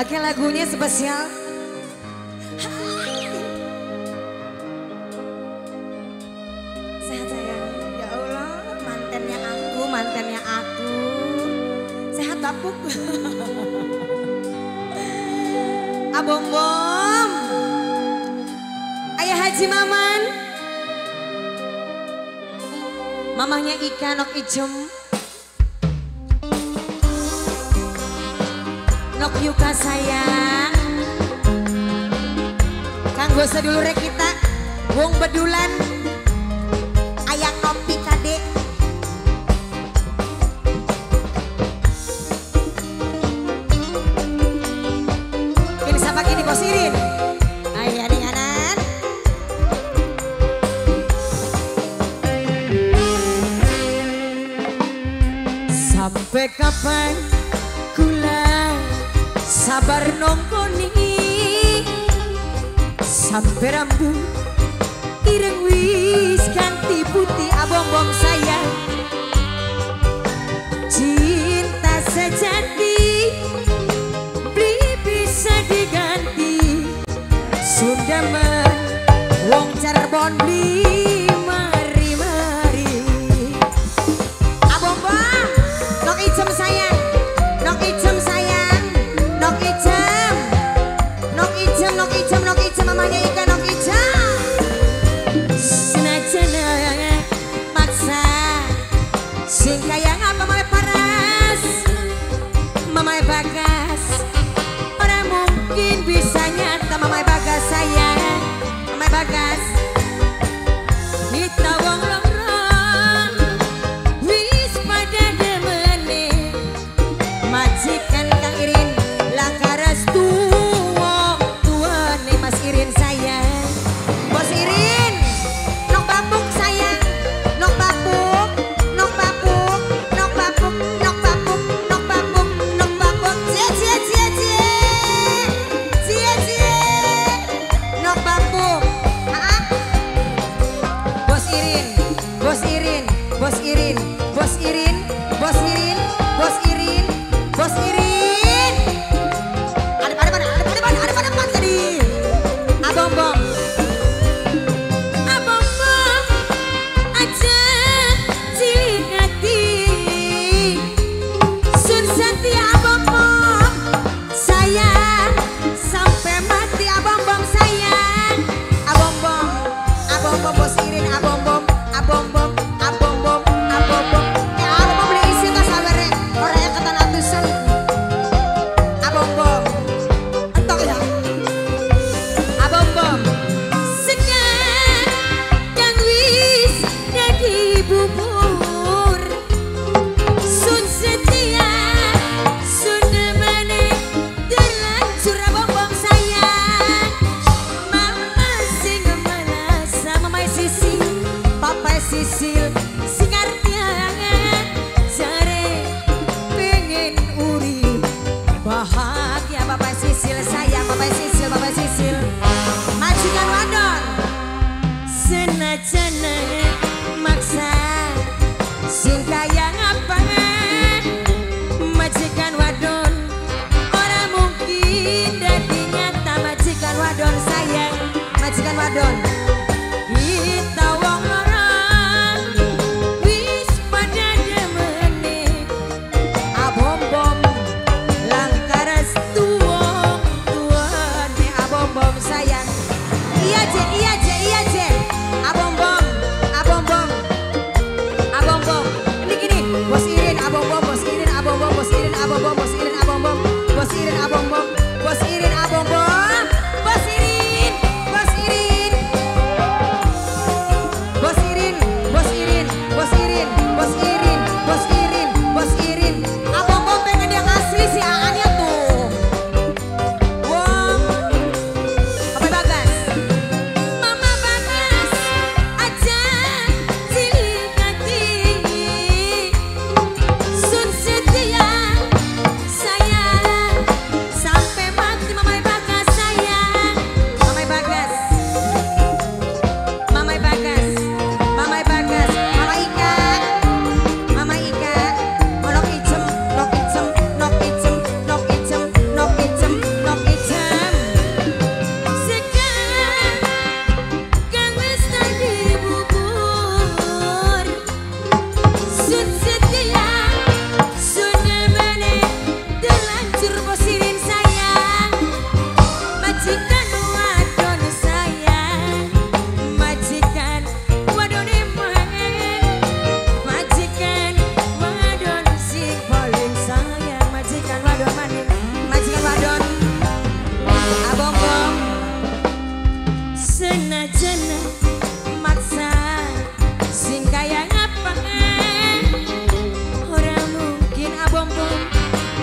Oke, lagunya spesial. Sehat sayang. Ya Allah, mantannya aku. Sehat tapuk. Abom Bom. Ayah Haji Maman. Mamahnya Ika Nok Ijem. Nok Yuka sayang, kanggo sedulure kita, wong bedulan, ayang Nopi kadek, kini sama kini kosirin, ayah nih anak, sampai kapan kula sabar nongkoni sampai rambut ireng wis ganti putih. Abong-bong saya, cinta sejati beli bisa diganti. Sundaman wong Cirebon beli mari-mari. Abong-bong Nok Ijem sayang, Nok Ijem sayang, Nok Ijem, Nok Ijem, Nok Ijem, Nok Ijem, mamanya Ika Nok Ijem. Senajan maksa, sing kayang apa mamae paras, mamae Bagas, orang mungkin bisa nyata mamae Bagas sayang, mamae Bagas. Kita wong lorong, wis pada demene, majikan Kang Irin. Langgaras tua nih Mas Irin sayang, Bos Irin, Nok Papuk sayang, Nok Papuk, Nok Papuk, Nok Papuk, Nok Papuk, Nok Papuk, Nok Papuk, cie Nok Papuk, Bos Irin, Bos Irin, Bos Irin, Bos Irin, Bos Irin, Bos Irin, Bos Irin.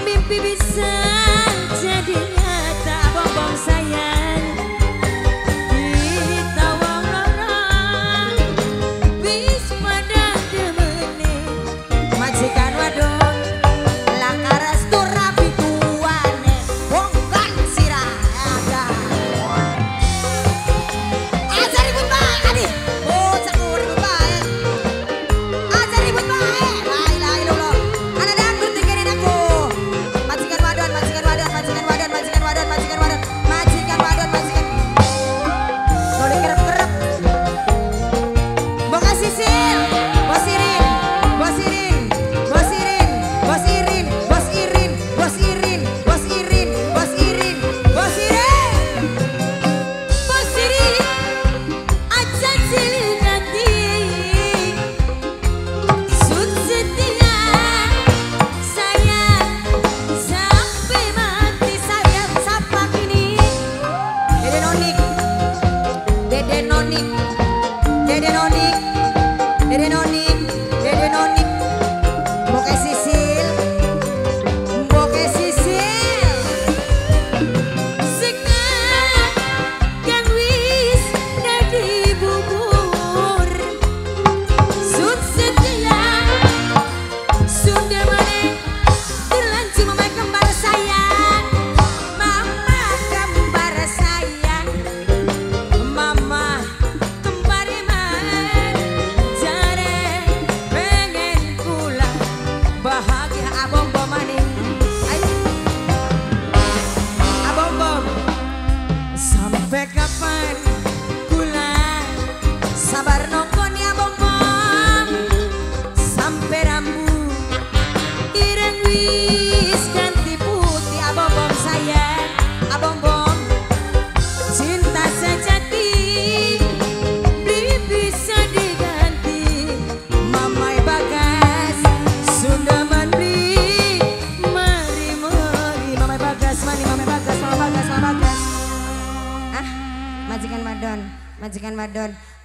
mimpi bisa jadi nyata, bombong sayang. Ditawang lorong bis pada demeni majikan wadon lakaras tu rapi kuane bongkan sirah ada. Ajar ribut baik adik, oh cakur ribut baik. Ajar ribut baik. Majikan wadon, majikan wadon.